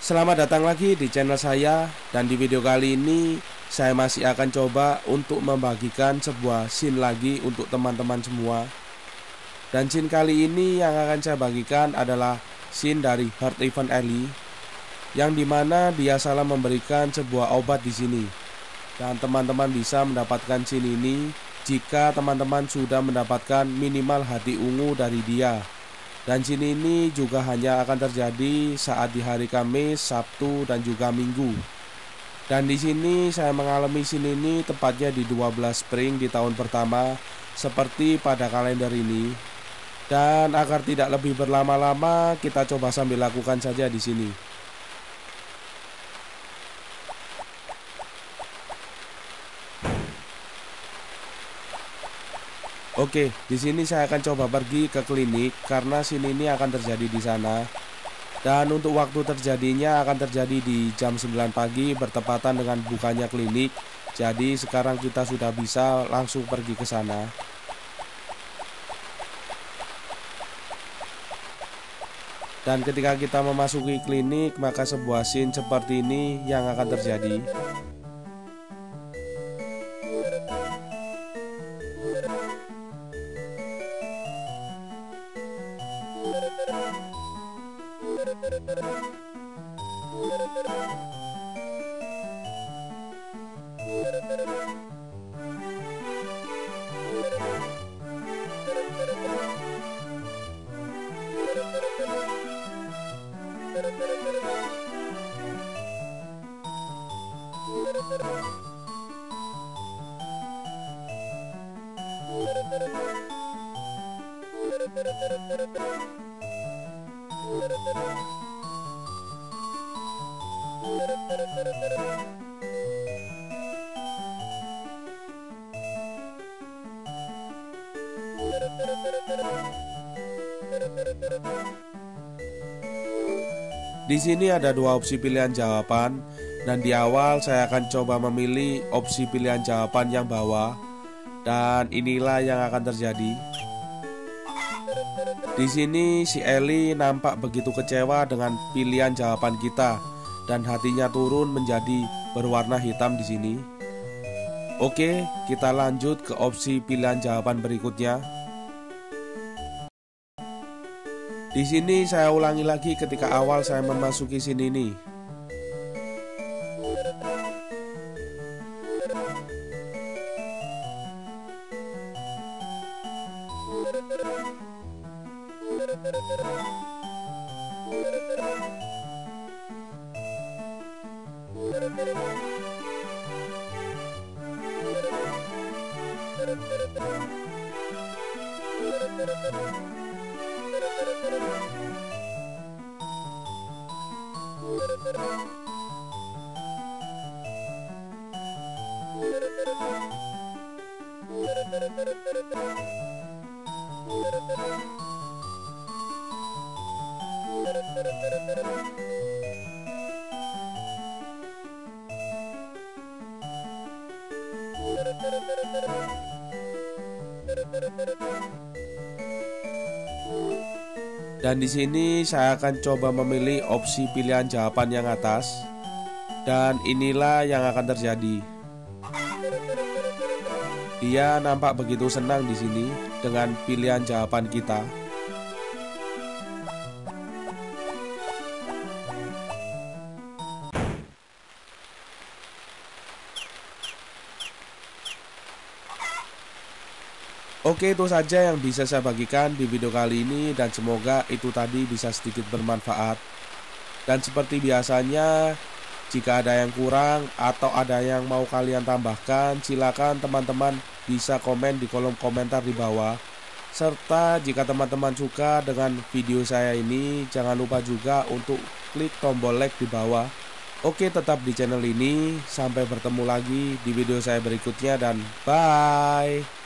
Selamat datang lagi di channel saya, dan di video kali ini saya masih akan coba untuk membagikan sebuah scene lagi untuk teman-teman semua. Dan scene kali ini yang akan saya bagikan adalah scene dari Heart Event Elli, yang dimana dia salah memberikan sebuah obat di sini. Dan teman-teman bisa mendapatkan scene ini jika teman-teman sudah mendapatkan minimal hati ungu dari dia. Dan scene ini juga hanya akan terjadi saat di hari Kamis, Sabtu, dan juga Minggu. Dan di sini saya mengalami scene ini tepatnya di 12 Spring di tahun pertama, seperti pada kalender ini. Dan agar tidak lebih berlama-lama, kita coba sambil lakukan saja di sini. Oke, di sini saya akan coba pergi ke klinik karena scene ini akan terjadi di sana. Dan untuk waktu terjadinya akan terjadi di jam 9 pagi bertepatan dengan bukanya klinik. Jadi sekarang kita sudah bisa langsung pergi ke sana. Dan ketika kita memasuki klinik, maka sebuah scene seperti ini yang akan terjadi. Di sini ada dua opsi pilihan jawaban, dan di awal saya akan coba memilih opsi pilihan jawaban yang bawah, dan inilah yang akan terjadi. Di sini si Elli nampak begitu kecewa dengan pilihan jawaban kita, dan hatinya turun menjadi berwarna hitam di sini. Oke, kita lanjut ke opsi pilihan jawaban berikutnya. Di sini saya ulangi lagi ketika awal saya memasuki scene ini. Dan di sini saya akan coba memilih opsi pilihan jawaban yang atas, dan inilah yang akan terjadi. Dia nampak begitu senang di sini dengan pilihan jawaban kita. Oke, itu saja yang bisa saya bagikan di video kali ini, dan semoga itu tadi bisa sedikit bermanfaat. Dan seperti biasanya, jika ada yang kurang atau ada yang mau kalian tambahkan, silakan teman-teman bisa komen di kolom komentar di bawah. Serta jika teman-teman suka dengan video saya ini, jangan lupa juga untuk klik tombol like di bawah. Oke, tetap di channel ini. Sampai bertemu lagi di video saya berikutnya, dan bye.